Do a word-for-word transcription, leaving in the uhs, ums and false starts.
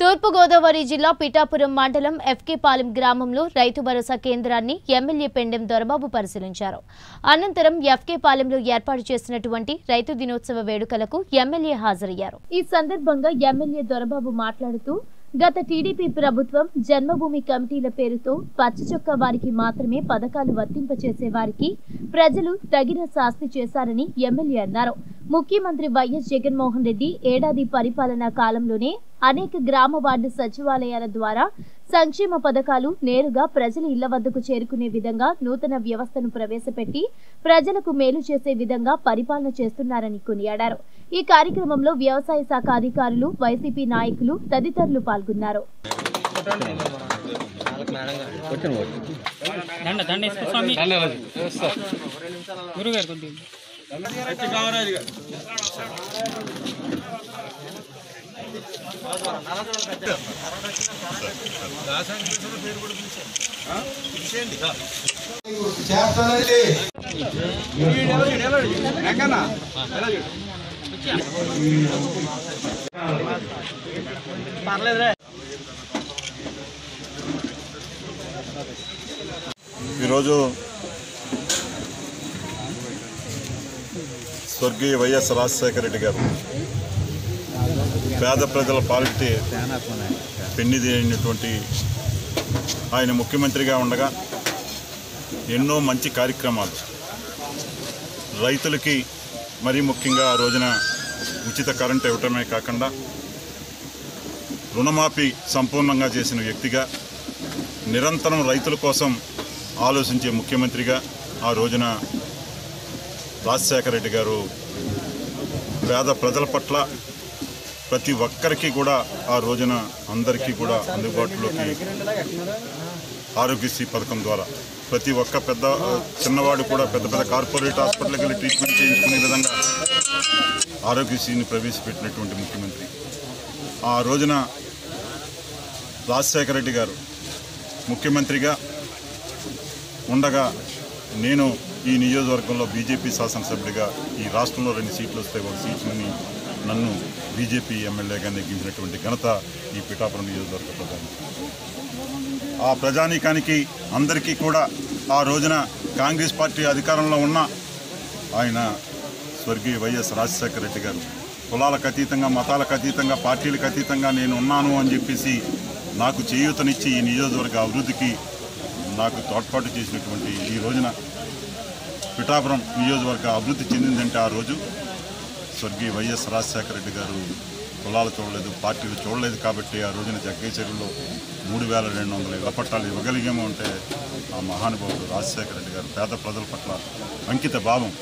తూర్పు గోదావరి జిల్లా పిఠాపురం మండలం ఎఫ్కేపాలెం గ్రామంలో రైతు భరోసా కేంద్రాన్ని ఎమ్మెల్యే పెండెం దొరబాబు పరిశీలించారు. అనంతరం ఎఫ్కేపాలెంలో ఏర్పాటు చేసినటువంటి రైతు దినోత్సవ వేడుకలకు ఎమ్మెల్యే హాజరయ్యారు. ఈ సందర్భంగా ఎమ్మెల్యే దొరబాబు మాట్లాడుతూ గత టీడీపీ ప్రభుత్వం జన్మభూమి కమిటీల పేరుతో పచ్చచొక్క వారికి మాత్రమే పథకాలు వర్తింపచేసే వారికి ప్రజలు తగిన శాస్తి చేశారని ఎమ్మెల్యే అన్నారు. ముఖ్యమంత్రి వైఎస్ జగన్మోహన్ రెడ్డి ఏడాది పరిపాలనా కాలంలోనే అనేక గ్రామ వార్డు సచివాలయాల ద్వారా సంక్షేమ పథకాలు నేరుగా ప్రజల ఇళ్ల వద్దకు చేరుకునే విధంగా నూతన వ్యవస్థను ప్రవేశపెట్టి ప్రజలకు మేలు చేసే విధంగా పరిపాలన చేస్తున్నారని కొనియాడారు. ఈ కార్యక్రమంలో వ్యవసాయ శాఖ అధికారులు, వైసీపీ నాయకులు తదితరులు పాల్గొన్నారు. ఈరోజు స్వర్గీయ వైఎస్ రాజశేఖర రెడ్డి గారు పేద ప్రజల పాలిటి పెన్నిది అయినటువంటి ఆయన ముఖ్యమంత్రిగా ఉండగా ఎన్నో మంచి కార్యక్రమాలు రైతులకి, మరీ ముఖ్యంగా ఆ రోజున ఉచిత కరెంటు ఇవ్వటమే కాకుండా రుణమాఫీ సంపూర్ణంగా చేసిన వ్యక్తిగా, నిరంతరం రైతుల కోసం ఆలోచించే ముఖ్యమంత్రిగా ఆ రోజున రాజశేఖర రెడ్డి గారు పేద ప్రజల పట్ల ప్రతి ఒక్కరికి కూడా ఆ రోజున అందరికీ కూడా అందుబాటులోకి ఆరోగ్యశ్రీ పథకం ద్వారా ప్రతి ఒక్క పెద్ద చిన్నవాడు కూడా పెద్ద పెద్ద కార్పొరేట్ హాస్పిటల్కి వెళ్ళి ట్రీట్మెంట్ చేయించుకునే విధంగా ఆరోగ్యశ్రీని ప్రవేశపెట్టినటువంటి ముఖ్యమంత్రి ఆ రోజున రాజశేఖర రెడ్డి గారు ముఖ్యమంత్రిగా ఉండగా నేను ఈ నియోజకవర్గంలో బీజేపీ శాసనసభ్యుడిగా, ఈ రాష్ట్రంలో రెండు సీట్లు వస్తే ఒక సీట్లని నన్ను బీజేపీ ఎమ్మెల్యేగా నెగ్గించినటువంటి ఘనత ఈ పిఠాపురం నియోజకవర్గంలో. ఆ ప్రజానీకానికి అందరికీ కూడా ఆ రోజున కాంగ్రెస్ పార్టీ అధికారంలో ఉన్న ఆయన స్వర్గీయ వైఎస్ రాజశేఖర రెడ్డి గారు కులాలకు అతీతంగా, మతాలకు అతీతంగా, పార్టీలకు అతీతంగా నేను ఉన్నాను అని చెప్పేసి నాకు చేయూతనిచ్చి ఈ నియోజకవర్గ అభివృద్ధికి నాకు తోడ్పాటు చేసినటువంటి ఈ రోజున పిఠాపురం నియోజకవర్గ అభివృద్ధి చెందిందంటే ఆ రోజు స్వర్గీయ వైఎస్ రాజశేఖర రెడ్డి గారు కులాలు చూడలేదు, పార్టీలు చూడలేదు. కాబట్టి ఆ రోజున జగ్గేచెరువులో మూడు వేల రెండు వందల ఇళ్ల పట్టాలు ఇవ్వగలిగాము అంటే ఆ మహానుభావుడు రాజశేఖర రెడ్డి గారు పేద ప్రజల పట్ల అంకిత భావం,